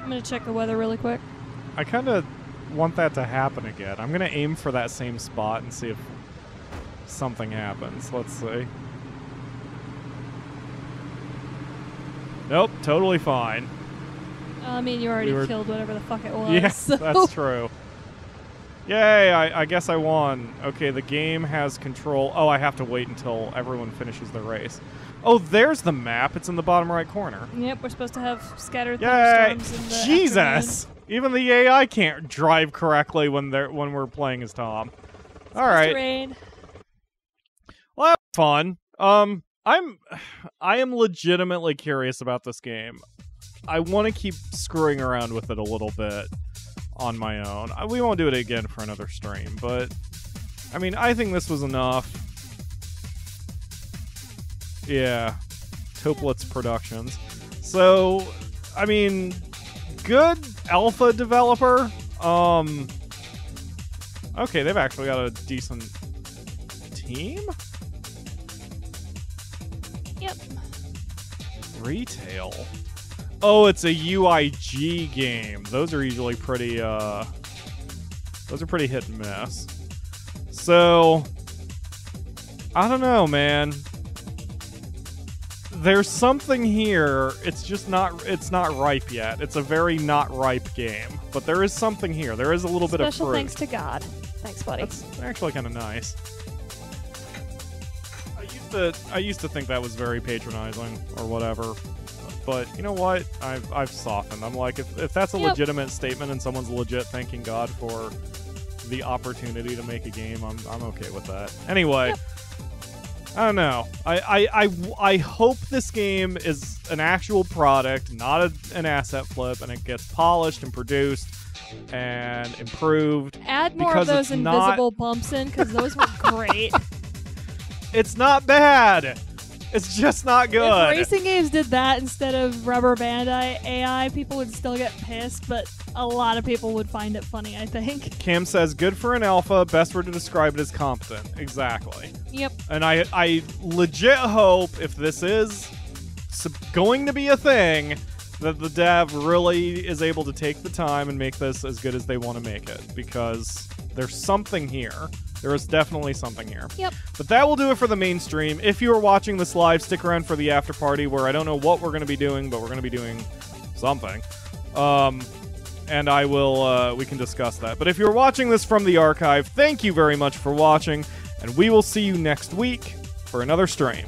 I'm going to check the weather really quick. I kind of want that to happen again. I'm going to aim for that same spot and see if something happens. Let's see. Nope, totally fine. I mean, you already we were... killed whatever the fuck it was. Yes, so. That's true. Yay, I, I guess I won. Okay, the game has control. Oh, I have to wait until everyone finishes the race. Oh, there's the map. It's in the bottom right corner. Yep, we're supposed to have scattered thunderstorms in the Jesus! Afternoon. Even the A I can't drive correctly when they're when we're playing as Tom. All right. Rain. Well, that was fun. Um, I'm, I am legitimately curious about this game. I want to keep screwing around with it a little bit on my own. I, we won't do it again for another stream, but I mean, I think this was enough. Yeah, Toplitz Productions. So, I mean, good alpha developer. Um, okay, they've actually got a decent team. Yep. Retail. Oh, it's a U I G game. Those are usually pretty. Uh, those are pretty hit and miss. So, I don't know, man. There's something here. It's just not. It's not ripe yet. It's a very not ripe game. But there is something here. There is a little Special bit of fruit. Thanks to God. Thanks, buddy. That's actually kind of nice. I used to. I used to think that was very patronizing or whatever. But you know what? I've I've softened. I'm like, if if that's a yep. legitimate statement and someone's legit thanking God for the opportunity to make a game, I'm I'm okay with that. Anyway. Yep. I don't know. I, I, I, I hope this game is an actual product, not a, an asset flip, and it gets polished and produced and improved. Add more of those invisible not... bumps in, because those were great. It's not bad. It's just not good. If racing games did that instead of rubber band A I, people would still get pissed, but a lot of people would find it funny, I think. Cam says, good for an alpha. Best word to describe it is competent. Exactly. Yep. And I, I legit hope, if this is going to be a thing, that the dev really is able to take the time and make this as good as they want to make it, because there's something here. There is definitely something here. Yep. But that will do it for the main stream. If you are watching this live, stick around for the after party, where I don't know what we're going to be doing, but we're going to be doing something. Um, and I will, uh, we can discuss that. But if you're watching this from the archive, thank you very much for watching, and we will see you next week for another stream.